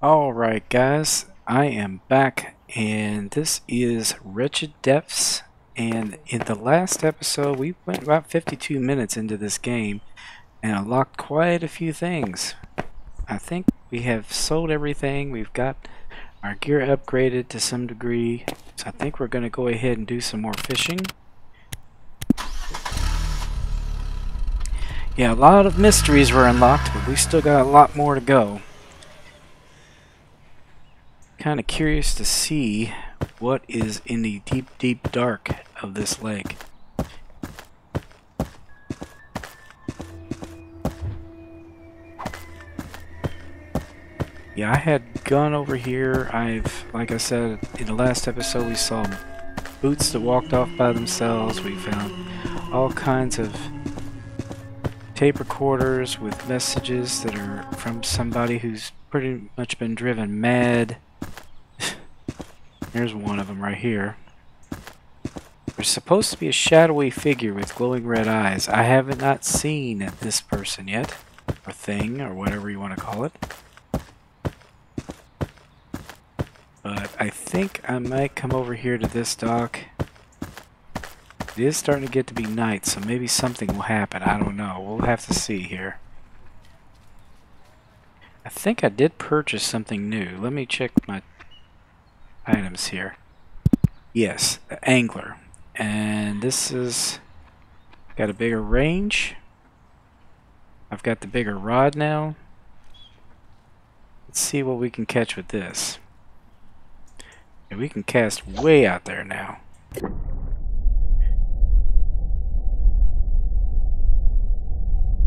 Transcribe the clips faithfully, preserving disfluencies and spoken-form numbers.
Alright guys, I am back and this is Wretched Depths, and in the last episode we went about fifty-two minutes into this game and unlocked quite a few things. I think we have sold everything, we've got our gear upgraded to some degree, so I think we're going to go ahead and do some more fishing. Yeah, a lot of mysteries were unlocked, but we still got a lot more to go. Kind of curious to see what is in the deep, deep dark of this lake. Yeah, I had gone over here. I've, like I said, in the last episode we saw boots that walked off by themselves. We found all kinds of tape recorders with messages that are from somebody who's pretty much been driven mad. There's one of them right here. There's supposed to be a shadowy figure with glowing red eyes. I have not seen this person yet, or thing, or whatever you want to call it. But I think I might come over here to this dock. It is starting to get to be night, so maybe something will happen. I don't know. We'll have to see here. I think I did purchase something new. Let me check my items here. Yes, the angler, and this is got a bigger range. I've got the bigger rod now. Let's see what we can catch with this, and we can cast way out there now.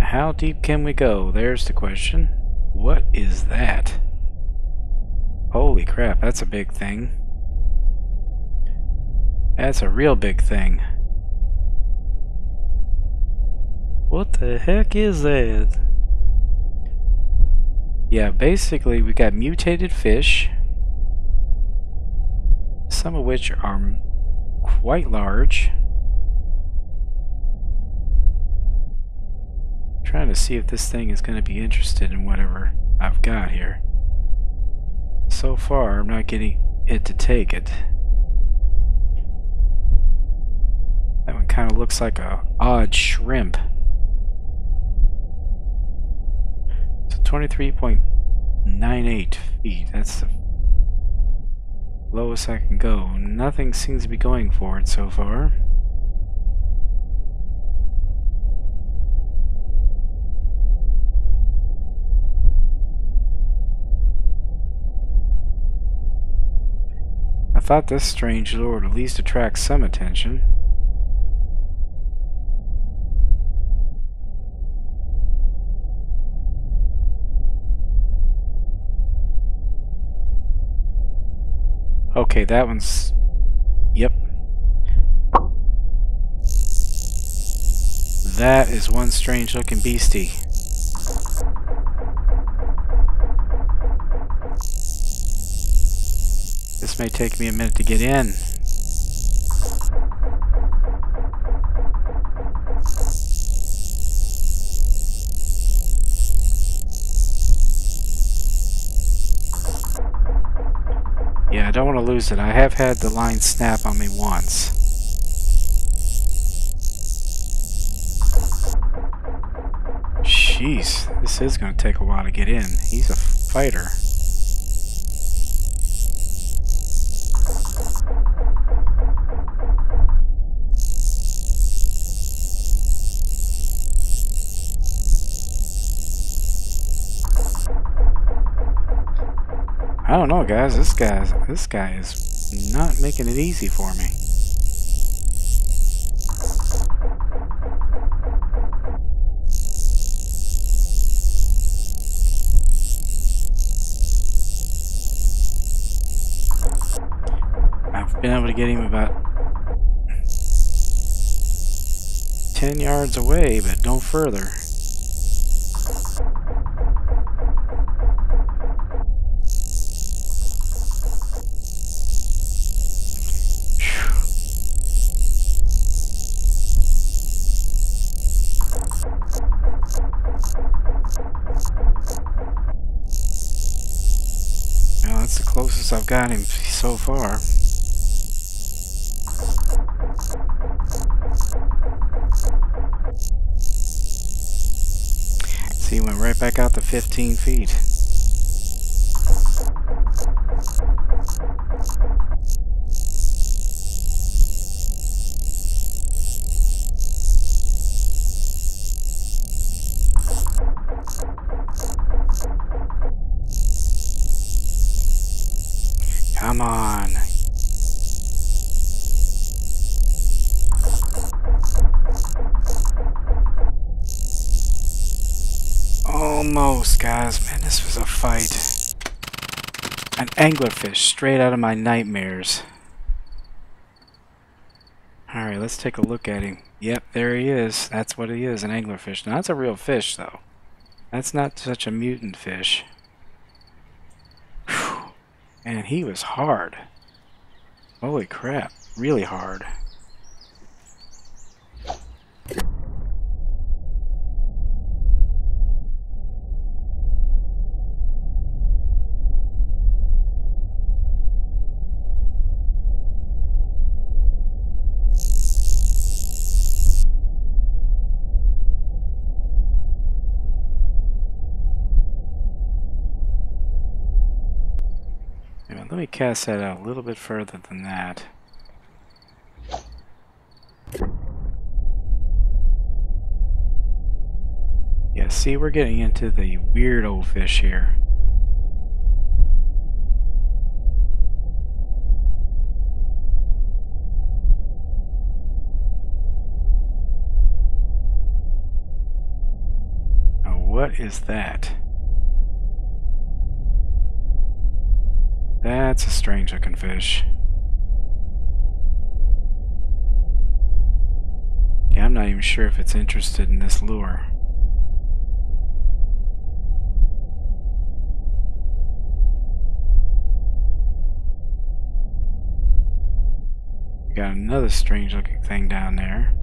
How deep can we go? There's the question. What is that? Holy crap, that's a big thing. That's a real big thing. What the heck is that? Yeah, basically we got mutated fish, some of which are quite large. I'm trying to see if this thing is going to be interested in whatever I've got here. So far, I'm not getting it to take it. That one kind of looks like a odd shrimp. So twenty-three point nine eight feet. That's the lowest I can go. Nothing seems to be going for it so far. I thought this strange lure would at least attract some attention. Okay, that one's... Yep. That is one strange looking beastie. This may take me a minute to get in. Yeah, I don't want to lose it. I have had the line snap on me once. Jeez, this is going to take a while to get in. He's a fighter. I don't know, guys. This guy's this guy is not making it easy for me. I've been able to get him about ten yards away, but no further. Well, that's the closest I've got him so far. See, he went right back out to fifteen feet. Come on. Almost, guys. Man, this was a fight. An anglerfish straight out of my nightmares. Alright, let's take a look at him. Yep, there he is. That's what he is, an anglerfish. Now, that's a real fish, though. That's not such a mutant fish. And he was hard. Holy crap. Really hard. Let me cast that out a little bit further than that. Yeah, see, we're getting into the weird old fish here. Now, what is that? That's a strange looking fish. Yeah, I'm not even sure if it's interested in this lure. We got another strange looking thing down there.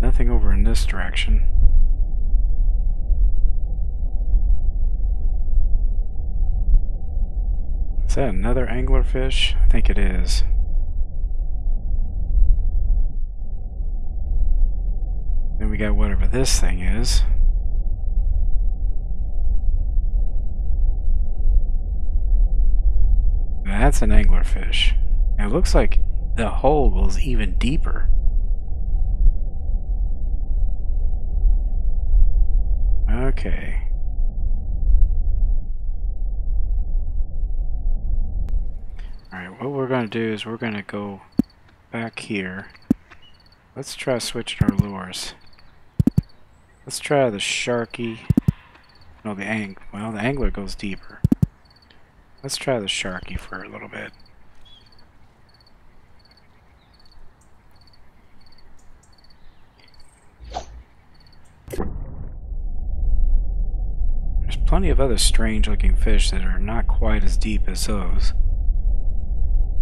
Nothing over in this direction. Is that another anglerfish? I think it is. Then we got whatever this thing is. That's an anglerfish. And it looks like the hole was even deeper. Okay. Alright, what we're going to do is we're going to go back here. Let's try switching our lures. Let's try the Sharky. No, the ang. Well, the Angler goes deeper. Let's try the Sharky for a little bit. There's plenty of other strange looking fish that are not quite as deep as those.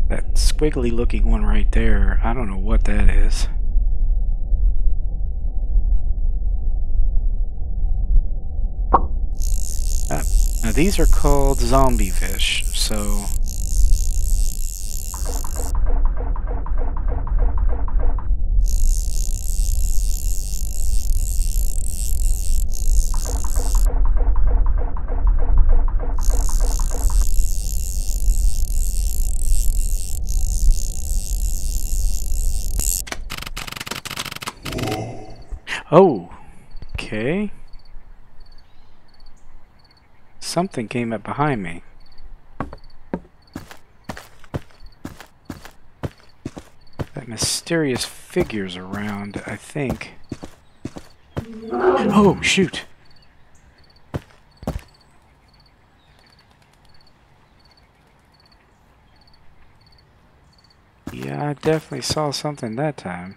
That squiggly looking one right there, I don't know what that is. Uh, now these are called zombie fish, so... Okay. Something came up behind me. That mysterious figure's around, I think. Oh, shoot! Yeah, I definitely saw something that time.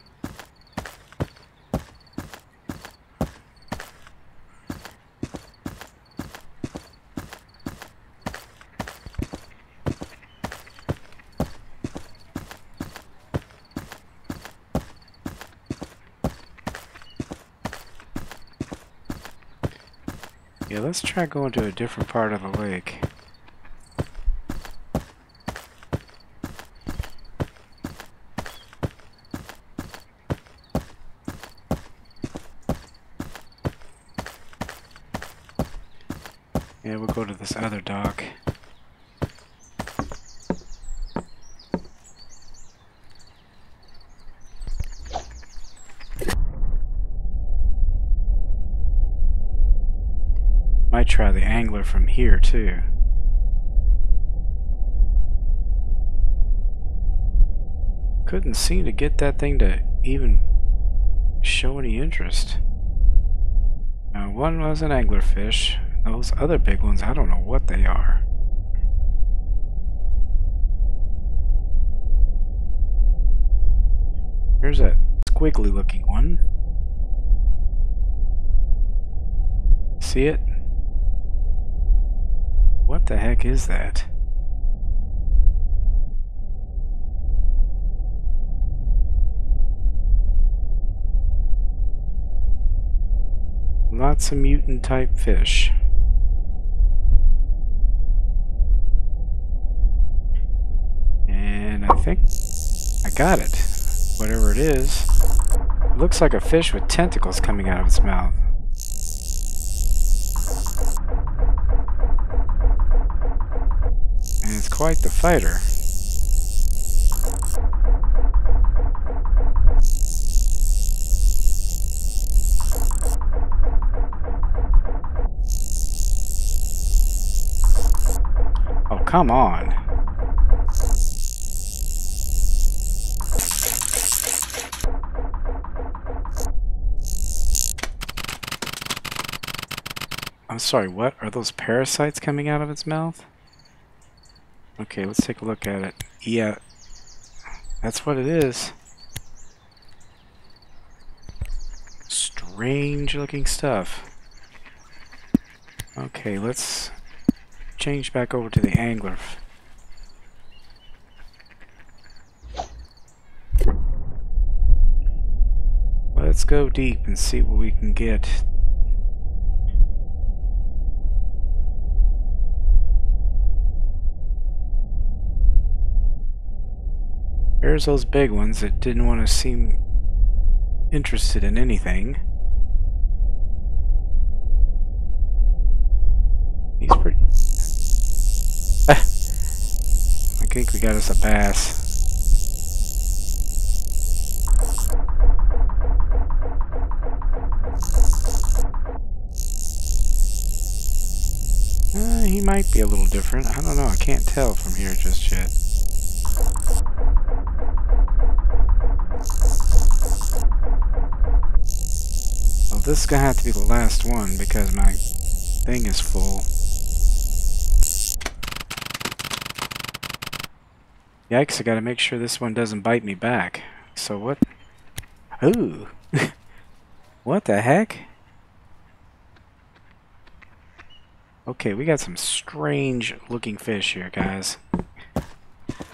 Yeah, let's try going to a different part of the lake. Yeah, we'll go to this other dock. Might try the angler from here too. Couldn't seem to get that thing to even show any interest. Now, one was an anglerfish. Those other big ones, I don't know what they are. Here's that squiggly looking one. See it? What the heck is that? Lots of mutant type fish. And I think I got it. Whatever it is. It looks like a fish with tentacles coming out of its mouth. And it's quite the fighter. Oh, come on. I'm sorry, what? Are those parasites coming out of its mouth? Okay, let's take a look at it. Yeah, that's what it is. Strange looking stuff. Okay, let's change back over to the angler. Let's go deep and see what we can get. There's those big ones that didn't want to seem interested in anything. He's pretty... I think we got us a bass. Uh, he might be a little different. I don't know. I can't tell from here just yet. This is going to have to be the last one because my thing is full. Yikes, I gotta make sure this one doesn't bite me back. So what? Ooh! What the heck? Okay, we got some strange looking fish here, guys.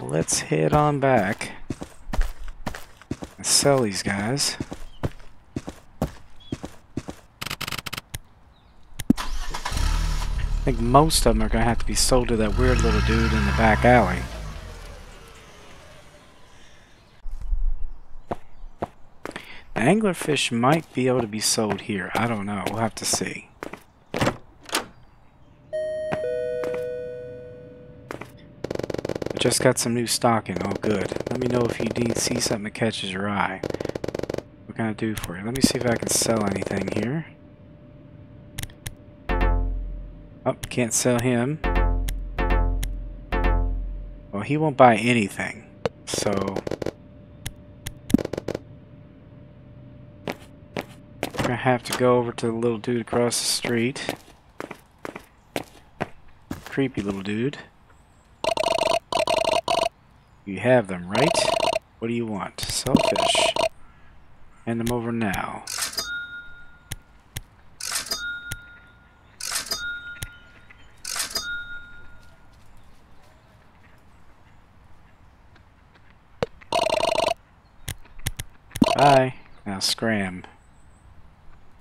Let's head on back and sell these guys. I think most of them are going to have to be sold to that weird little dude in the back alley. The anglerfish might be able to be sold here. I don't know. We'll have to see. I just got some new stock in. Oh, good. Let me know if you need see something that catches your eye. What can I do for you? Let me see if I can sell anything here. Oh, can't sell him. Well, he won't buy anything, so... we're gonna have to go over to the little dude across the street. Creepy little dude. You have them, right? What do you want? Sell fish. Hand them over now. Bye. Now scram.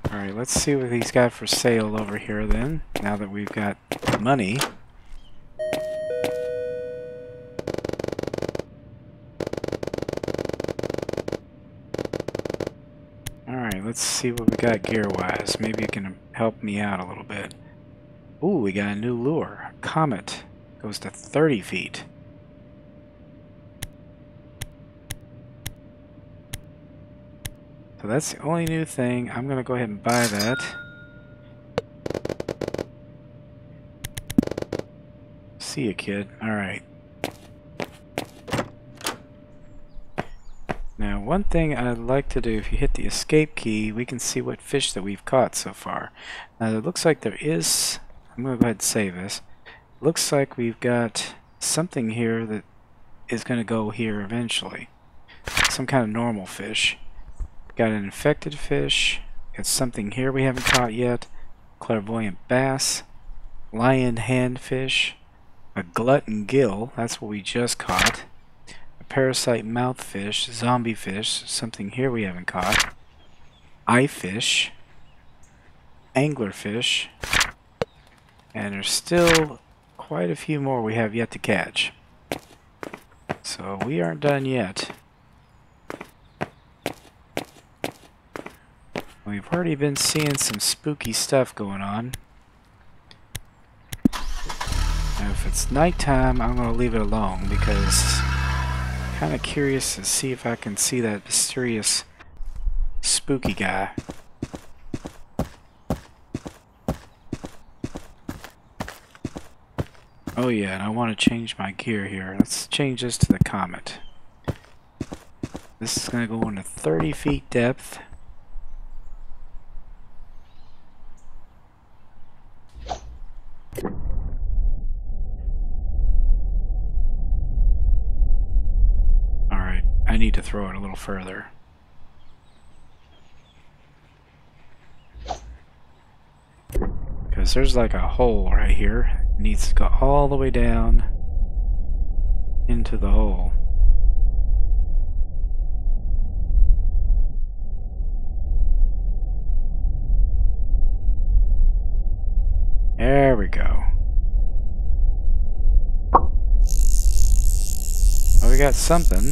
Alright, let's see what he's got for sale over here then, now that we've got money. Alright, let's see what we got gear-wise. Maybe it can help me out a little bit. Ooh, we got a new lure. A comet. Goes to thirty feet. So that's the only new thing. I'm going to go ahead and buy that. See you, kid. Alright. Now, one thing I'd like to do, if you hit the escape key, we can see what fish that we've caught so far. Now, it looks like there is... I'm going to go ahead and save this. Looks like we've got something here that is going to go here eventually. Some kind of normal fish. Got an infected fish, got something here we haven't caught yet, clairvoyant bass, lion handfish, a glutton gill, that's what we just caught, a parasite mouthfish, zombie fish, something here we haven't caught, eye fish, anglerfish, and there's still quite a few more we have yet to catch. So we aren't done yet. We've already been seeing some spooky stuff going on. Now if it's nighttime, I'm going to leave it alone because I'm kind of curious to see if I can see that mysterious spooky guy. Oh yeah, and I want to change my gear here. Let's change this to the comet. This is going to go into thirty feet depth. I need to throw it a little further. Because there's like a hole right here. It needs to go all the way down into the hole. There we go. Well, we got something.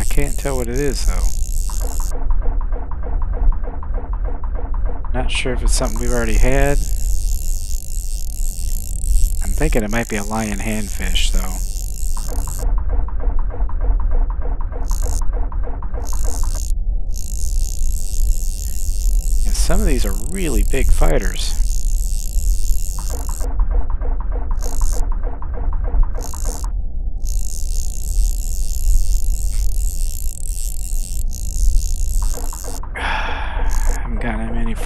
I can't tell what it is, though. Not sure if it's something we've already had. I'm thinking it might be a lion handfish, though. And some of these are really big fighters.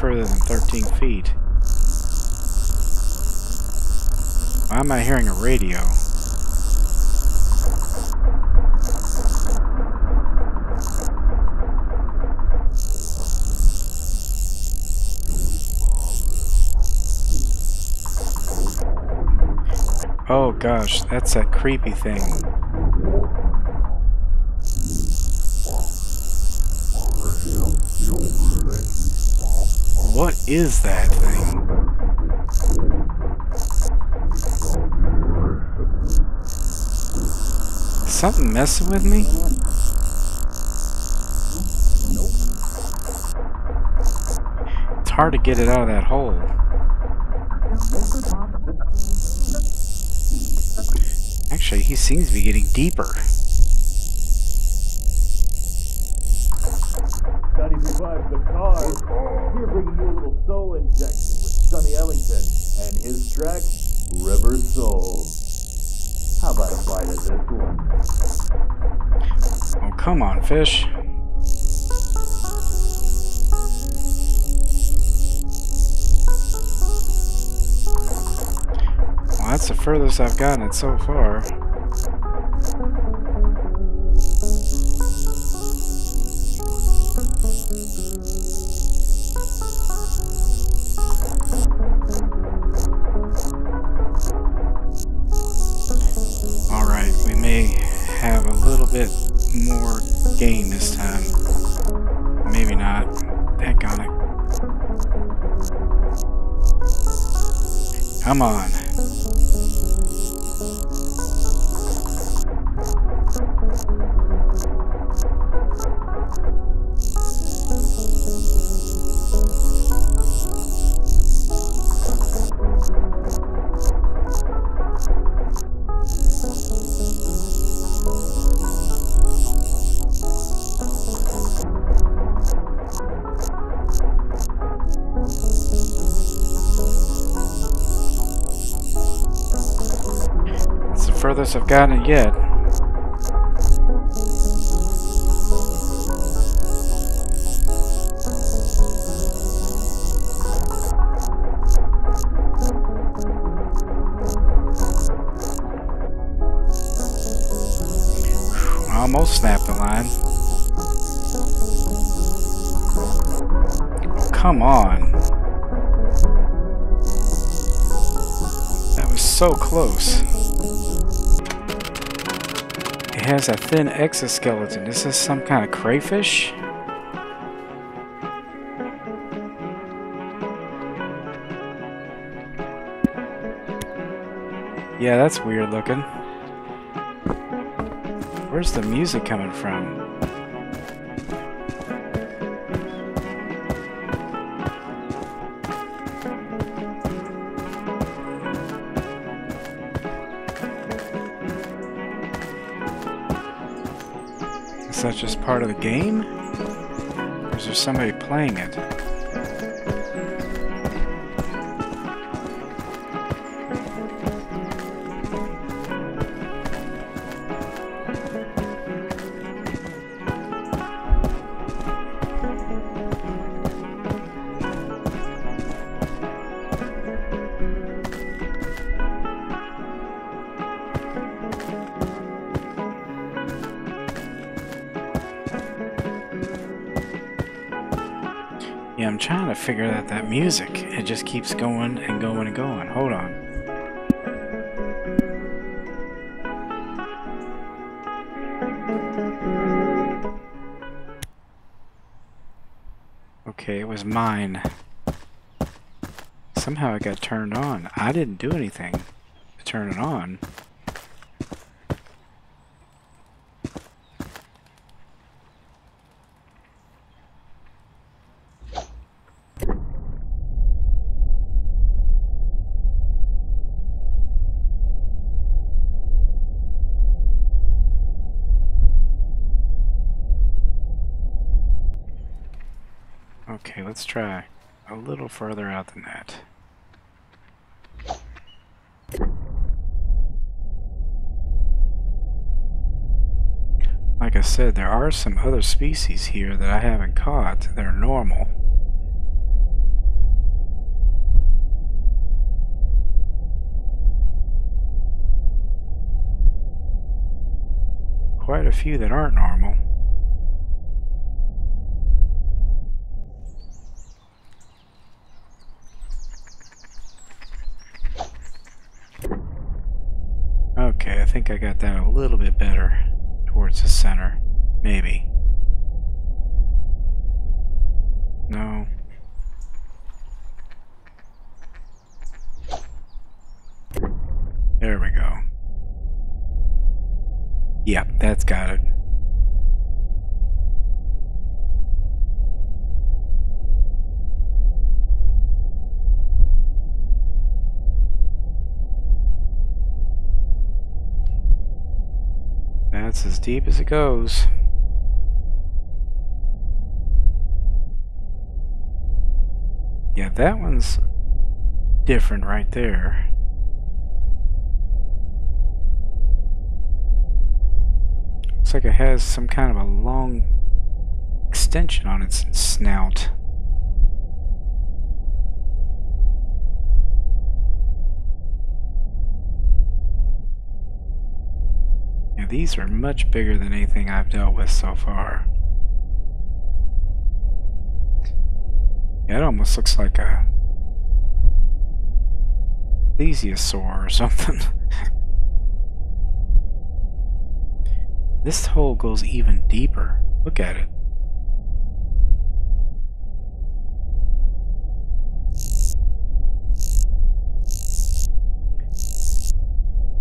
Further than thirteen feet. Why am I hearing a radio? Oh gosh, that's that creepy thing. What is that thing? Is something messing with me? Nope. It's hard to get it out of that hole. Actually, he seems to be getting deeper. Revive the car. We're bringing you a little soul injection with Sonny Ellington. and his track, River Soul. How about a bite of this one? Oh, come on, fish. Well, that's the furthest I've gotten it so far. Have a little bit more gain this time. Maybe not. Heck on it. Come on. Furthest I've gotten it yet. Almost snapped the line. Oh, come on. That was so close. It has a thin exoskeleton. Is this some kind of crayfish? Yeah, that's weird looking. Where's the music coming from? Is that just part of the game? Or is there somebody playing it? Yeah, I'm trying to figure out that music. It just keeps going and going and going. Hold on. Okay, it was mine. Somehow it got turned on. I didn't do anything to turn it on. Okay, let's try a little further out than that. Like I said, there are some other species here that I haven't caught that are normal. Quite a few that aren't normal. Okay, I think I got that a little bit better towards the center. Maybe. No. There we go. Yep, that's got it. That's as deep as it goes. Yeah, that one's different right there. Looks like it has some kind of a long extension on its snout. Now these are much bigger than anything I've dealt with so far. It almost looks like a plesiosaur or something. This hole goes even deeper. Look at it.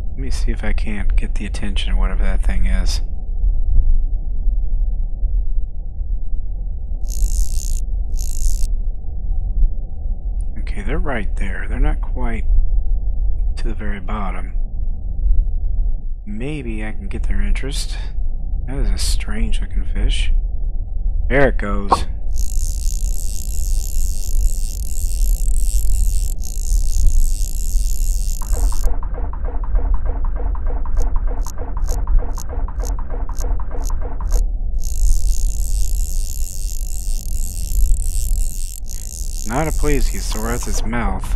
Let me see if I can't get the attention of whatever that thing is. Okay, they're right there. They're not quite to the very bottom. Maybe I can get their interest. That is a strange looking fish. There it goes. Not a plesiosaur, that's its mouth.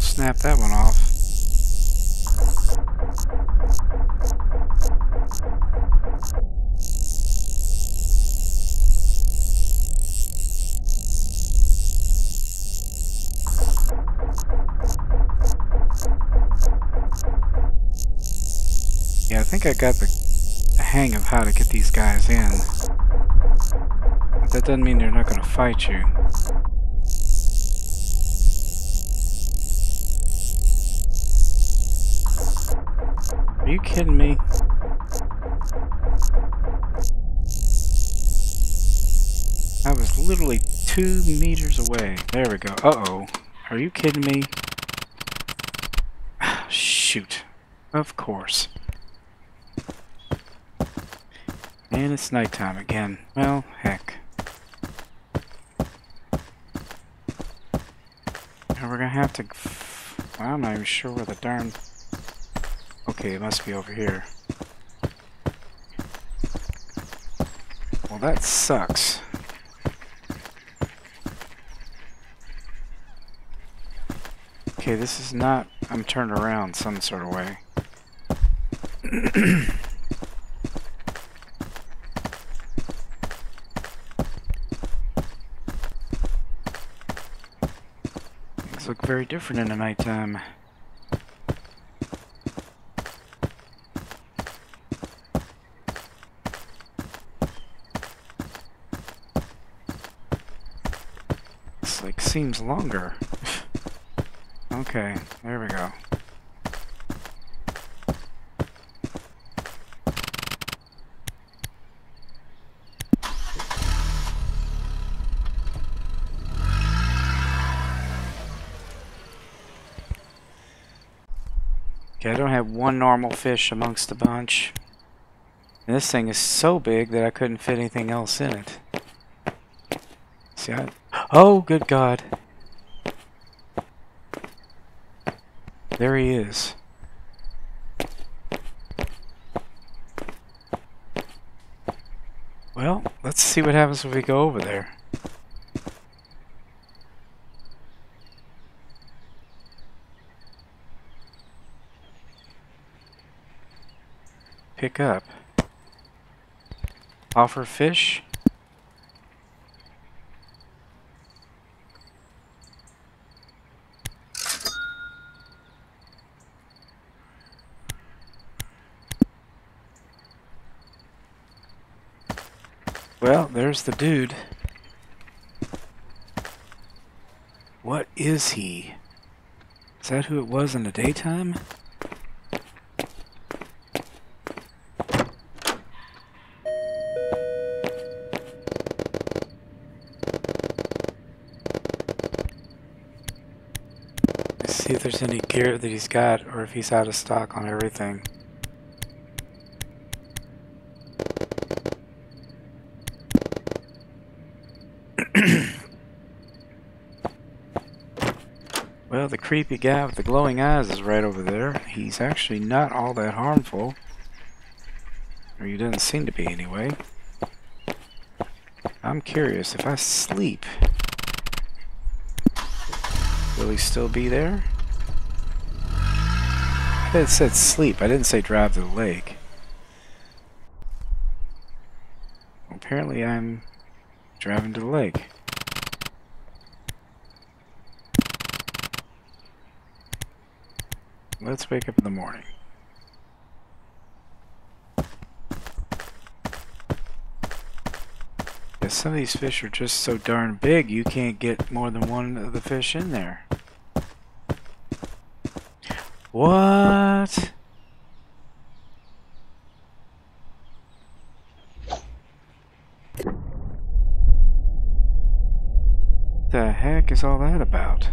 Snap that one off. Yeah, I think I got the hang of how to get these guys in. But that doesn't mean they're not going to fight you. Are you kidding me? I was literally two meters away. There we go. Uh-oh. Are you kidding me? Shoot. Of course. And it's nighttime again. Well, heck. Now we're gonna have to... Well, I'm not even sure where the darn... Okay, it must be over here. Well, that sucks. Okay, this is not... I'm turned around some sort of way. Things look very different in the nighttime. Like seems longer. Okay, there we go. Okay, I don't have one normal fish amongst the bunch. And this thing is so big that I couldn't fit anything else in it. See, I... Oh, good God. There he is. Well, let's see what happens when we go over there. Pick up. Offer fish. Well, there's the dude. What is he? Is that who it was in the daytime? Let's see if there's any gear that he's got or if he's out of stock on everything. Well, the creepy guy with the glowing eyes is right over there. He's actually not all that harmful. Or he doesn't seem to be anyway. I'm curious, if I sleep, will he still be there? I said sleep, I didn't say drive to the lake. Apparently I'm driving to the lake. Let's wake up in the morning. Yeah, some of these fish are just so darn big you can't get more than one of the fish in there. What? What the heck is all that about?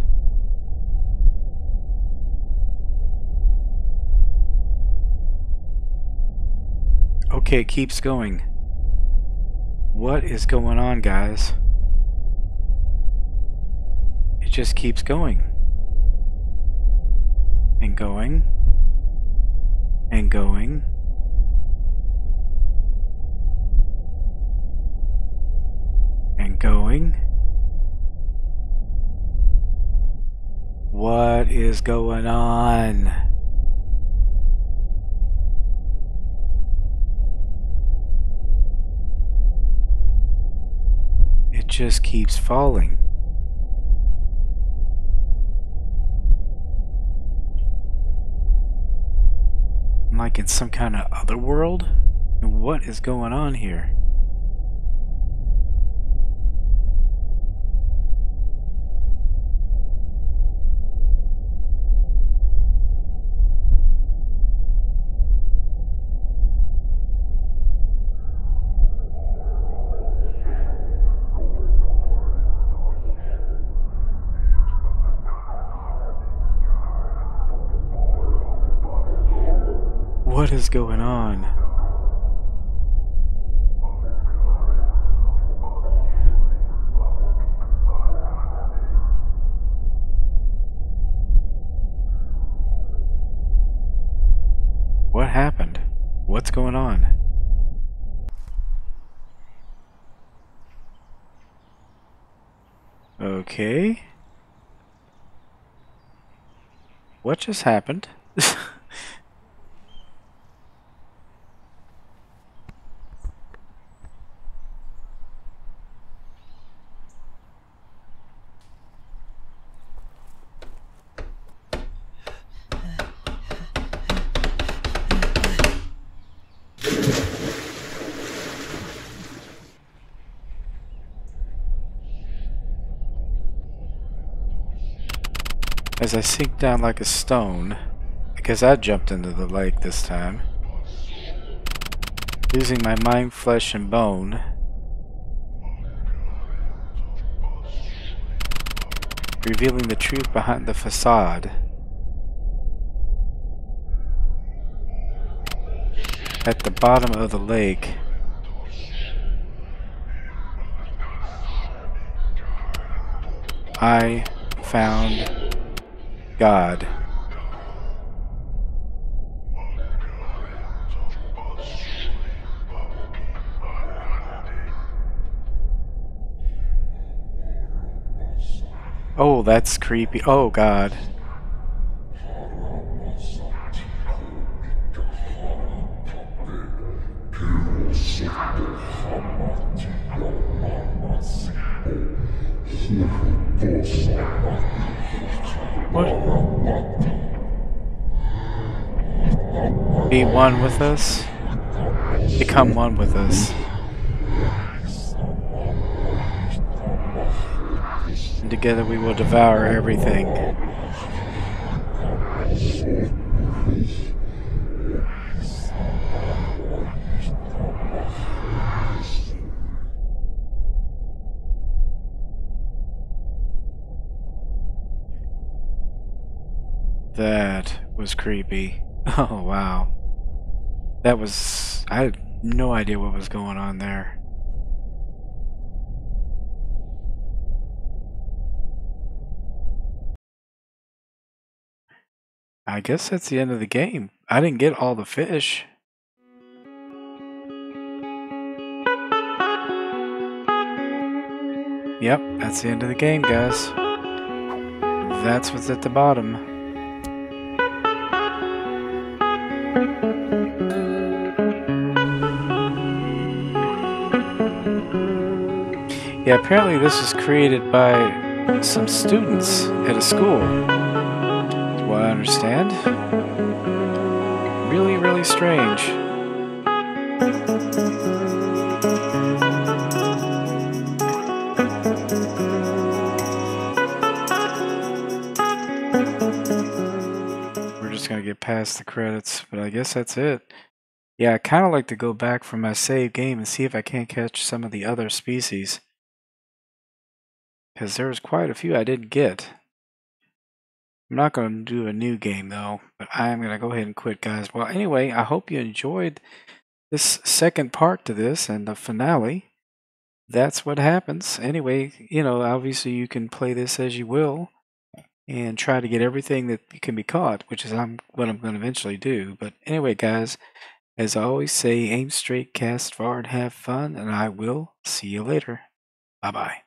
Okay, it keeps going. What is going on, guys? It just keeps going. And going. And going. And going. What is going on? Just keeps falling. Like in some kind of other world? What is going on here? What is going on? What happened? What's going on? Okay. What just happened? As I sink down like a stone, because I jumped into the lake this time, losing my mind, flesh, and bone, revealing the truth behind the facade. At the bottom of the lake, I found God. Oh, that's creepy. Oh, God. What? Be one with us. Become one with us. And together we will devour everything. That was creepy. Oh, wow. That was... I had no idea what was going on there. I guess that's the end of the game. I didn't get all the fish. Yep, that's the end of the game, guys. That's what's at the bottom. Yeah, apparently this was created by some students at a school. That's what I understand. Really, really strange. Past the credits, but I guess that's it. Yeah, I kind of like to go back from my save game and see if I can't catch some of the other species, because there was quite a few I didn't get. I'm not going to do a new game though, but I am going to go ahead and quit, guys. Well, anyway, I hope you enjoyed this second part to this and the finale. That's what happens. Anyway, you know, obviously you can play this as you will and try to get everything that can be caught, which is I'm, what I'm going to eventually do. But anyway, guys, as I always say, aim straight, cast far, and have fun, and I will see you later. Bye-bye.